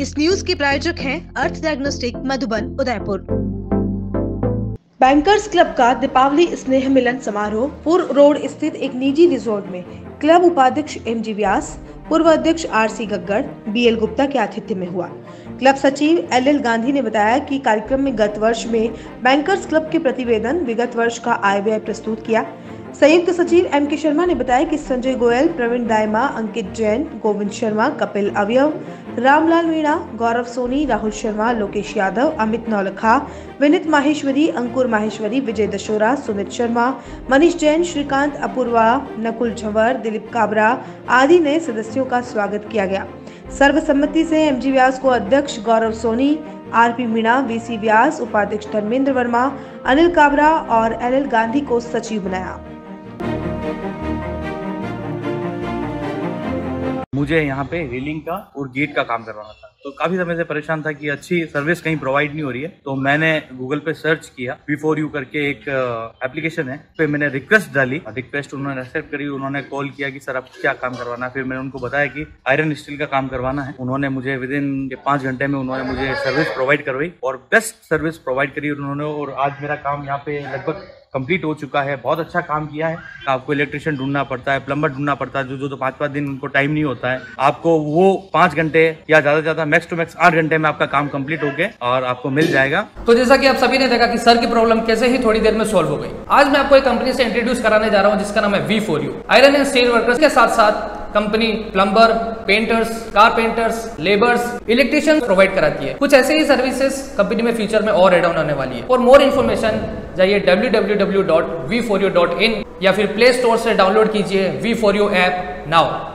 इस न्यूज के प्रायोजक हैं Arth diagnostic Madhuban Udaipur. Bankers club का दीपावली स्नेह मिलन समारोह पूर्व रोड स्थित एक निजी रिसोर्ट में क्लब उपाध्यक्ष MG व्यास, पूर्व अध्यक्ष आरसी गग्गर, BL गुप्ता के आतिथ्य में हुआ। क्लब सचिव LL गांधी ने बताया कि कार्यक्रम में गत वर्ष में बैंकर्स क्लब के प्रतिवेदन विगत वर्ष का आय व्यय प्रस्तुत किया। संयुक्त सचिव एम के शर्मा ने बताया कि संजय गोयल, प्रवीण दायमा, अंकित जैन, गोविंद शर्मा, कपिल अवयव, रामलाल मीणा, गौरव सोनी, राहुल शर्मा, लोकेश यादव, अमित नौलखा, विनित माहेश्वरी, अंकुर माहेश्वरी, विजय दशोरा, सुमित शर्मा, मनीष जैन, श्रीकांत अपूर्वा, नकुल छवर, दिलीप काबरा आदि नए सदस्यों का स्वागत किया गया। सर्वसम्मति से MG व्यास को अध्यक्ष गौरव सोनी, RP मीणा, VC व्यास उपाध्यक्ष धर्मेंद्र वर्मा, अनिल काबरा और LL गांधी को सचिव बनाया। मुझे यहाँ पे रेलिंग का और गेट का काम करवाना था, तो काफी समय से परेशान था कि अच्छी सर्विस कहीं प्रोवाइड नहीं हो रही है। तो मैंने गूगल पे सर्च किया, V4U करके एक एप्लीकेशन है, पे मैंने रिक्वेस्ट डाली। रिक्वेस्ट उन्होंने एक्सेप्ट करी। उन्होंने कॉल किया कि सर आप क्या काम करवाना है। फिर मैंने उनको बताया कि आयरन स्टील का काम करवाना है। उन्होंने मुझे विदिन 5 घंटे में उन्होंने मुझे सर्विस प्रोवाइड करवाई और बेस्ट सर्विस प्रोवाइड करी उन्होंने। और आज मेरा काम यहाँ पे लगभग कंप्लीट हो चुका है। बहुत अच्छा काम किया है। आपको इलेक्ट्रिशियन ढूंढना पड़ता है, प्लम्बर ढूंढना पड़ता है, जो 5-5 दिन उनको टाइम नहीं होता है। आपको वो 5 घंटे या ज्यादा ज्यादा मैक्स टू मैक्स 8 घंटे में आपका काम कंप्लीट हो गया और आपको मिल जाएगा। तो जैसा कि आप सभी ने देखा कि सर की प्रॉब्लम कैसे ही थोड़ी देर में सोल्व हो गई। आज मैं आपको एक कंपनी से इंट्रोड्यूस कराने जा रहा हूँ जिसका नाम है V4U। Iron and steel workers के साथ साथ company plumber, painters, carpenters, labours, electrician provide कराती है। कुछ ऐसे ही सर्विसेज कंपनी में फ्यूचर में और एड ऑन होने वाली है। और मोर इन्फॉर्मेशन जाइए www.v4u.in या फिर प्ले स्टोर से डाउनलोड कीजिए V4U ऐप नाउ।